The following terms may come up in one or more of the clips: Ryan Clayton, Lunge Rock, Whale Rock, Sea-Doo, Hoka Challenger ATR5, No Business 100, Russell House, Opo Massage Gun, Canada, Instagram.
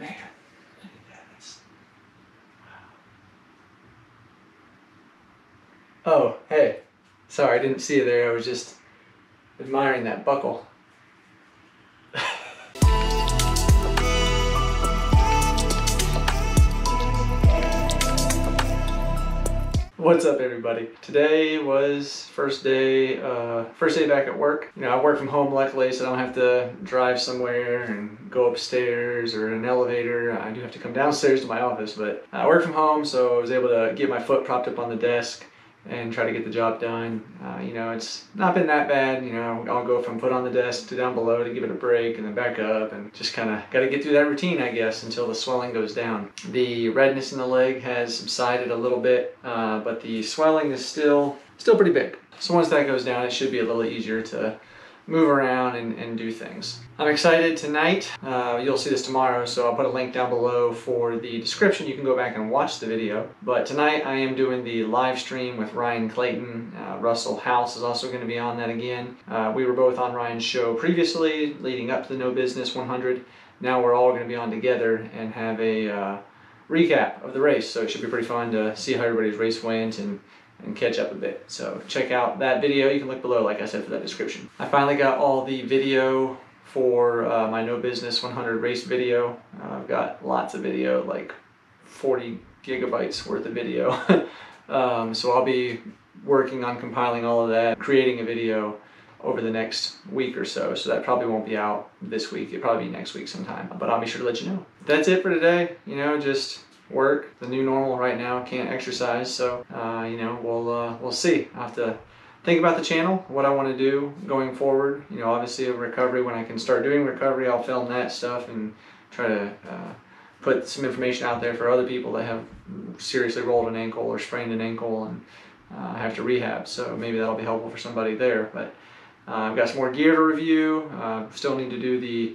Man, look at that. That's, wow. Oh, hey. Sorry, I didn't see you there. I was just admiring that buckle. What's up, everybody? Today was first day back at work. You know, I work from home luckily, so I don't have to drive somewhere and go upstairs or in an elevator. I do have to come downstairs to my office, but I work from home, so I was able to get my foot propped up on the desk and try to get the job done. You know, it's not been that bad. You know, I'll go from foot on the desk to down below to give it a break and then back up, and just kind of got to get through that routine, I guess, until the swelling goes down. The redness in the leg has subsided a little bit, but the swelling is still pretty big. So once that goes down, it should be a little easier to move around and do things. I'm excited tonight. You'll see this tomorrow, so I'll put a link down below for the description. You can go back and watch the video. But tonight I am doing the live stream with Ryan Clayton. Russell House is also going to be on that again. We were both on Ryan's show previously, leading up to the No Business 100. Now we're all going to be on together and have a recap of the race. So it should be pretty fun to see how everybody's race went and catch up a bit. So check out that video. You can look below, like I said, for that description. I finally got all the video for my No Business 100 race video. I've got lots of video, like 40 gigabytes worth of video. So I'll be working on compiling all of that, creating a video over the next week or so. So that probably won't be out this week. It'll probably be next week sometime, but I'll be sure to let you know. That's it for today. You know, just work, the new normal right now, can't exercise, so you know, we'll see. I have to think about the channel, what I want to do going forward. You know, obviously a recovery, when I can start doing recovery, I'll film that stuff and try to put some information out there for other people that have seriously rolled an ankle or sprained an ankle and have to rehab, so maybe that'll be helpful for somebody there. But I've got some more gear to review. Still need to do the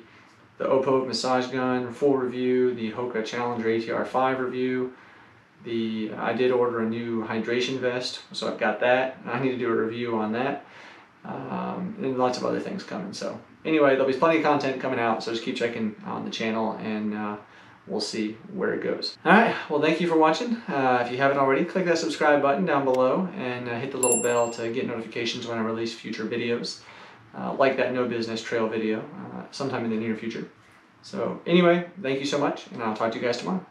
Opo Massage Gun full review, the Hoka Challenger ATR5 review. I did order a new hydration vest, so I've got that. I need to do a review on that. And lots of other things coming. So anyway, there'll be plenty of content coming out, so just keep checking on the channel, and we'll see where it goes. All right, well, thank you for watching. If you haven't already, click that subscribe button down below and hit the little bell to get notifications when I release future videos. Like that No Business Trail video sometime in the near future. So anyway, thank you so much, and I'll talk to you guys tomorrow.